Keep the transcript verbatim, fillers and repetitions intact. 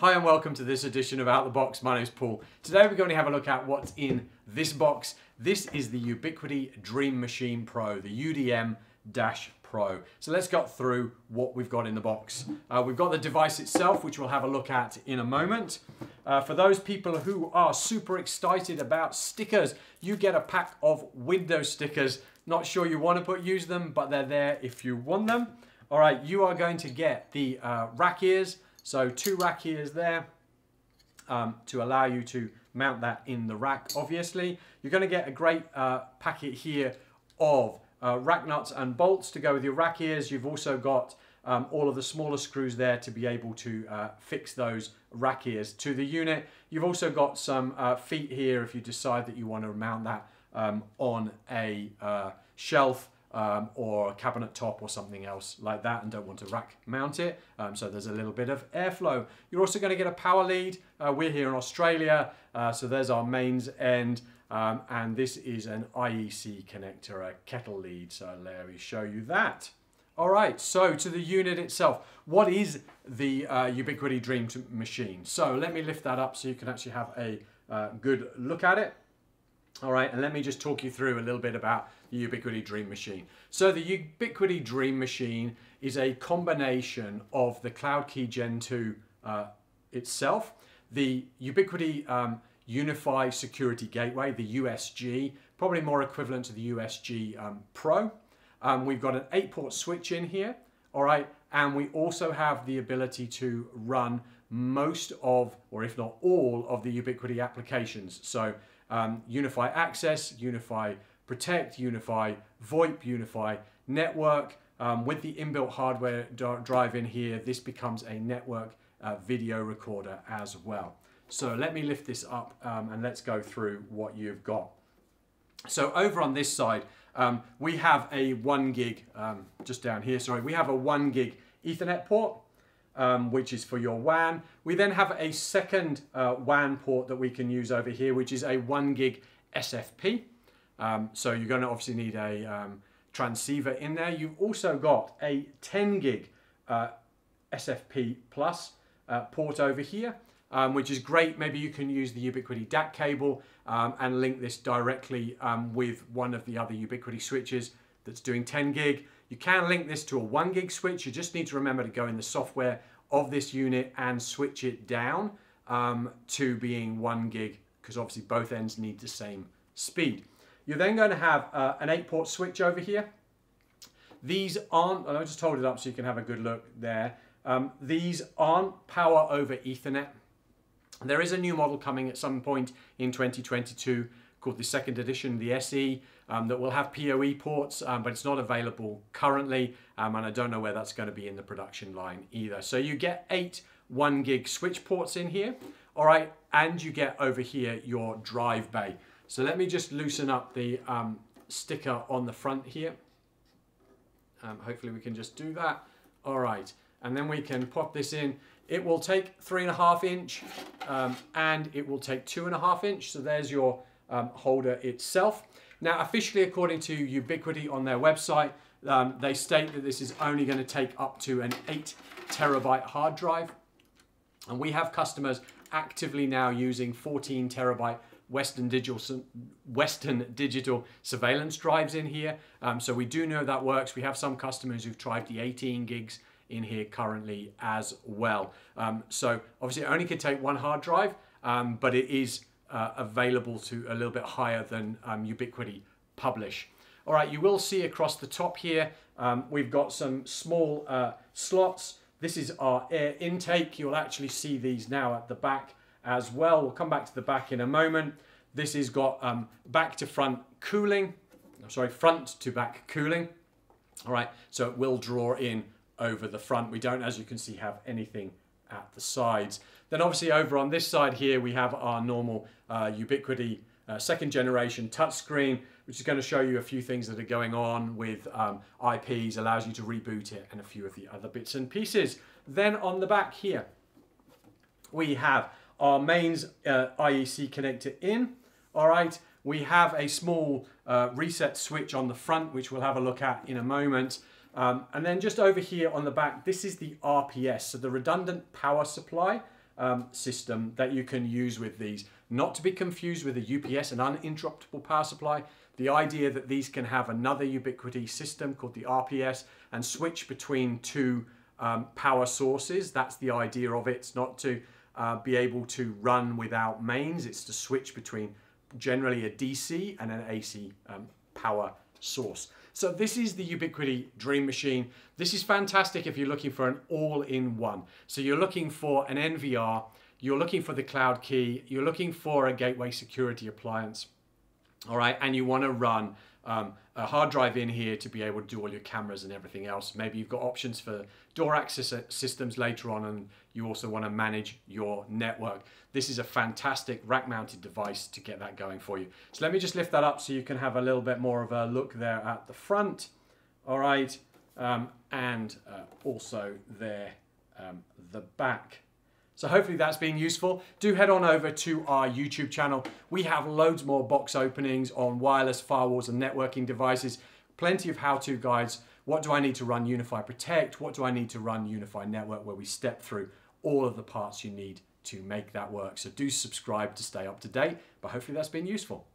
Hi and welcome to this edition of Out the Box. My name's Paul. Today we're going to have a look at what's in this box. This is the Ubiquiti Dream Machine Pro, the U D M Dash Pro. So let's go through what we've got in the box. Uh, we've got the device itself, which we'll have a look at in a moment. Uh, for those people who are super excited about stickers, you get a pack of Windows stickers. Not sure you want to put use them, but they're there if you want them. All right, you are going to get the uh, rack ears. So two rack ears there um, to allow you to mount that in the rack, obviously. You're going to get a great uh, packet here of uh, rack nuts and bolts to go with your rack ears. You've also got um, all of the smaller screws there to be able to uh, fix those rack ears to the unit. You've also got some uh, feet here if you decide that you want to mount that um, on a uh, shelf. Um, or a cabinet top or something else like that and don't want to rack mount it, um, so there's a little bit of airflow. You're also going to get a power lead. Uh, we're here in Australia, uh, so there's our mains end, um, and this is an I E C connector, a kettle lead, so let me show you that. All right, so to the unit itself, what is the uh, Ubiquiti Dream Machine? So let me lift that up so you can actually have a uh, good look at it. All right, and let me just talk you through a little bit about the Ubiquiti Dream Machine. So the Ubiquiti Dream Machine is a combination of the Cloud Key Gen two uh, itself, the Ubiquiti um, UniFi Security Gateway, the U S G, probably more equivalent to the U S G um, Pro. Um, we've got an eight port switch in here, all right, and we also have the ability to run most of, or if not all, of the Ubiquiti applications. So Um, UniFi Access, UniFi Protect, UniFi VoIP, UniFi Network. Um, with the inbuilt hardware drive in here, this becomes a network uh, video recorder as well. So let me lift this up um, and let's go through what you've got. So over on this side, um, we have a one gig, um, just down here, sorry, we have a one gig Ethernet port. Um, which is for your W A N. We then have a second uh, W A N port that we can use over here, which is a one gig S F P. Um, so you're going to obviously need a um, transceiver in there. You've also got a ten gig uh, S F P plus uh, port over here, um, which is great. Maybe you can use the Ubiquiti D A C cable um, and link this directly um, with one of the other Ubiquiti switches that's doing ten gig. You can link this to a one gig switch. You just need to remember to go in the software of this unit and switch it down um, to being one gig, because obviously both ends need the same speed. You're then going to have uh, an eight port switch over here. These aren't, and I just hold it up so you can have a good look there. Um, these aren't power over Ethernet. There is a new model coming at some point in twenty twenty-two called the second edition, the S E, um, that will have P O E ports, um, but it's not available currently, um, and I don't know where that's going to be in the production line either. So you get eight one gig switch ports in here, all right, and you get over here your drive bay. So let me just loosen up the um, sticker on the front here. Um, hopefully we can just do that. All right, and then we can pop this in. It will take three and a half inch, um, and it will take two and a half inch. So there's your Um, holder itself. Now, officially, according to Ubiquiti on their website, um, they state that this is only going to take up to an eight terabyte hard drive, and we have customers actively now using fourteen terabyte Western Digital Western Digital surveillance drives in here. Um, so we do know that works. We have some customers who've tried the eighteen gigs in here currently as well. Um, so obviously, it only could take one hard drive, um, but it is Uh, available to a little bit higher than um, Ubiquiti publish. All right, you will see across the top here, um, we've got some small uh, slots. This is our air intake. You'll actually see these now at the back as well. We'll come back to the back in a moment. This has got um, back to front cooling. I'm sorry, front to back cooling. All right, so it will draw in over the front. We don't, as you can see, have anything at the sides. Then obviously over on this side here we have our normal uh, Ubiquiti uh, second generation touchscreen, which is going to show you a few things that are going on with um, I Ps, allows you to reboot it, and a few of the other bits and pieces. Then on the back here we have our mains uh, I E C connector in. All right, we have a small uh, reset switch on the front, which we'll have a look at in a moment. Um, and then just over here on the back, this is the R P S, so the redundant power supply, um, system that you can use with these. Not to be confused with a U P S, an uninterruptible power supply. The idea that these can have another Ubiquiti system called the R P S and switch between two um, power sources. That's the idea of it. It's not to uh, be able to run without mains. It's to switch between generally a D C and an A C um, power source. So this is the Ubiquiti Dream Machine. This is fantastic if you're looking for an all-in-one. So you're looking for an N V R, you're looking for the cloud key, you're looking for a gateway security appliance, all right, and you want to run um, a hard drive in here to be able to do all your cameras and everything else. Maybe you've got options for door access systems later on, and you also want to manage your network. This is a fantastic rack-mounted device to get that going for you. So let me just lift that up so you can have a little bit more of a look there at the front, all right, um, and uh, also there, um, the back. So hopefully that's been useful. Do head on over to our YouTube channel. We have loads more box openings on wireless firewalls and networking devices. Plenty of how-to guides. What do I need to run UniFi Protect? What do I need to run UniFi Network? Where we step through all of the parts you need to make that work. So do subscribe to stay up to date, but hopefully that's been useful.